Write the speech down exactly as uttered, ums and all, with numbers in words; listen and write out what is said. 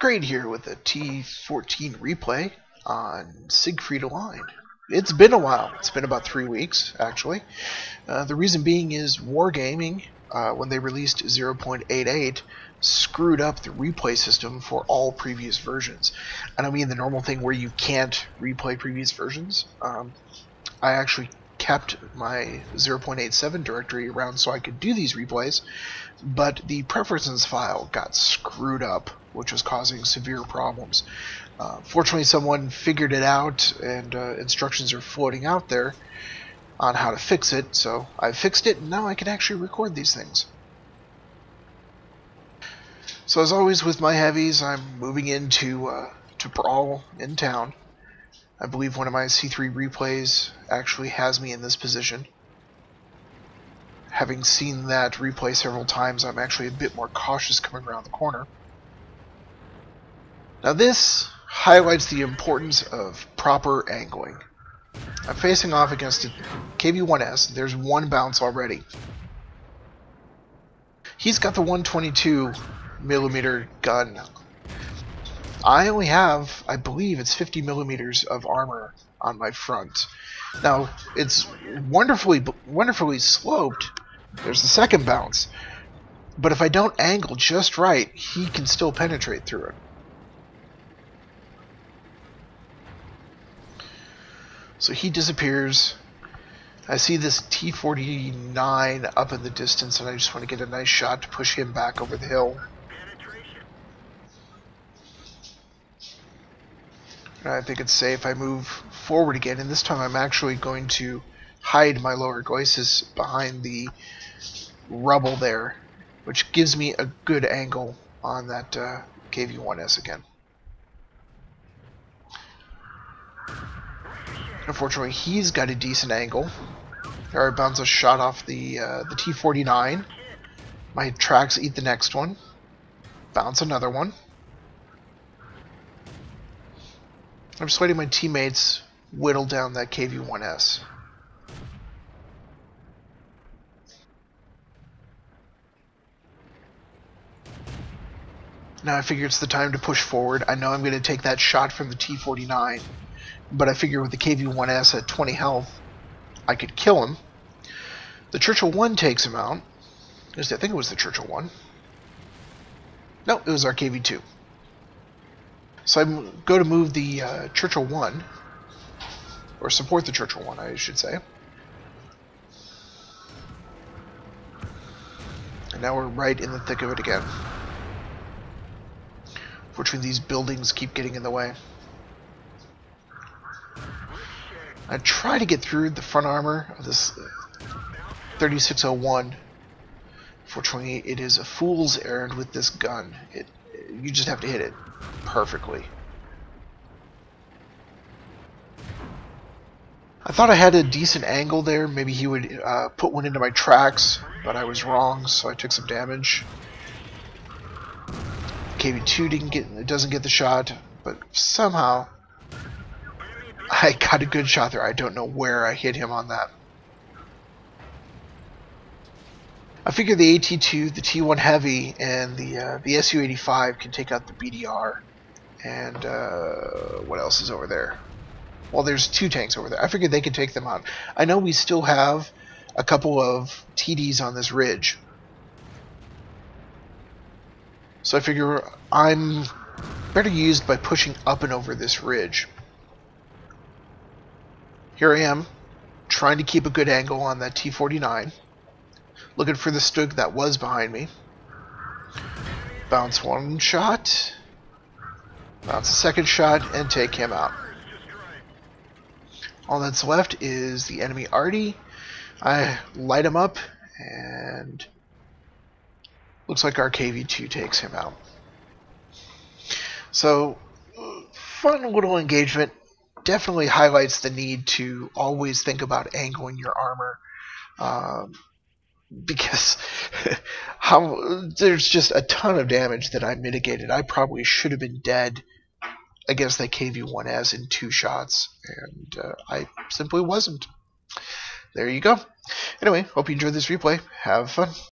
Grade here with a T fourteen replay on Siegfried line. It's been a while. It's been about three weeks, actually. Uh, the reason being is Wargaming, uh, when they released zero point eight eight, screwed up the replay system for all previous versions. I don't mean the normal thing where you can't replay previous versions. Um, I actually kept my zero point eight seven directory around so I could do these replays, but the preferences file got screwed up, which was causing severe problems. Uh, fortunately, someone figured it out, and uh, instructions are floating out there on how to fix it, so I fixed it, and now I can actually record these things. So as always with my heavies, I'm moving into uh, to Brawl in town. I believe one of my C three replays actually has me in this position. Having seen that replay several times, I'm actually a bit more cautious coming around the corner. Now this highlights the importance of proper angling. I'm facing off against a K V one S. There's one bounce already. He's got the one twenty-two millimeter gun. I only have, I believe it's fifty millimeters of armor on my front. Now, it's wonderfully, wonderfully sloped. There's the second bounce. But if I don't angle just right, he can still penetrate through it. So he disappears. I see this T forty-nine up in the distance, and I just want to get a nice shot to push him back over the hill. And I think it's safe. I move forward again, and this time I'm actually going to hide my lower glacis behind the rubble there, which gives me a good angle on that uh, K V one S again. Unfortunately, he's got a decent angle. There I bounce a shot off the uh, the T forty-nine. My tracks eat the next one. Bounce another one. I'm just letting my teammates whittle down that K V one S. Now I figure it's the time to push forward. I know I'm going to take that shot from the T forty-nine. But I figure with the K V one S at twenty health, I could kill him. The Churchill one takes him out. I think it was the Churchill one. No, it was our K V two. So I go to move the uh, Churchill one, or support the Churchill one, I should say. And now we're right in the thick of it again. Fortunately, these buildings keep getting in the way. I try to get through the front armor of this thirty-six oh one. Fortunately, it is a fool's errand with this gun. It, you just have to hit it perfectly. I thought I had a decent angle there. Maybe he would uh, put one into my tracks, but I was wrong, so I took some damage. K V two didn't get, doesn't get the shot, but somehow I got a good shot there. I don't know where I hit him on that. I figure the A T two, the T one heavy, and the uh, the S U eighty-five can take out the B D R. And uh, what else is over there? Well, there's two tanks over there. I figured they could take them out. I know we still have a couple of T Ds on this ridge. So I figure I'm better used by pushing up and over this ridge. Here I am, trying to keep a good angle on that T forty-nine. Looking for the stug that was behind me. Bounce one shot. Bounce a second shot, and take him out. All that's left is the enemy arty. I light him up, and looks like our K V two takes him out. So, fun little engagement. Definitely highlights the need to always think about angling your armor, um, because how there's just a ton of damage that I mitigated. I probably should have been dead against that K V one S in two shots, and uh, I simply wasn't. There you go. Anyway, hope you enjoyed this replay. Have fun.